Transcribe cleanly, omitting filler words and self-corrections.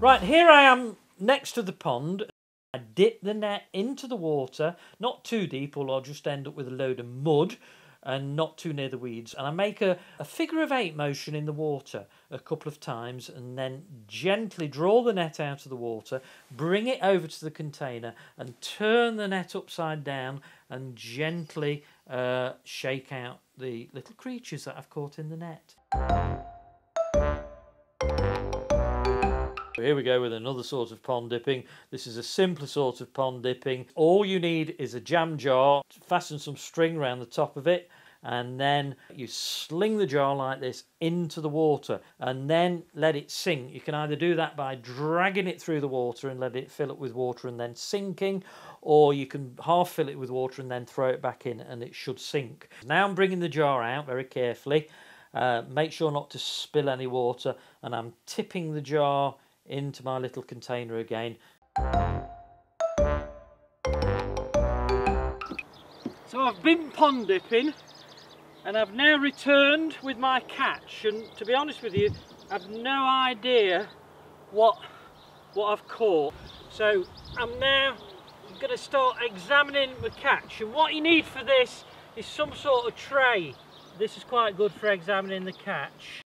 Right, here I am next to the pond. I dip the net into the water, not too deep or I'll just end up with a load of mud and not too near the weeds. And I make a figure of eight motion in the water a couple of times and then gently draw the net out of the water, bring it over to the container and turn the net upside down and gently shake out the little creatures that I've caught in the net. Here we go with another sort of pond dipping. This is a simpler sort of pond dipping. All you need is a jam jar, fasten some string around the top of it, and then you sling the jar like this into the water and then let it sink. You can either do that by dragging it through the water and let it fill up with water and then sinking, or you can half fill it with water and then throw it back in and it should sink. Now I'm bringing the jar out very carefully. Make sure not to spill any water, and I'm tipping the jar into my little container again. So I've been pond dipping and I've now returned with my catch, and to be honest with you, I've no idea what I've caught. So I'm now going to start examining my catch, and what you need for this is some sort of tray. This is quite good for examining the catch.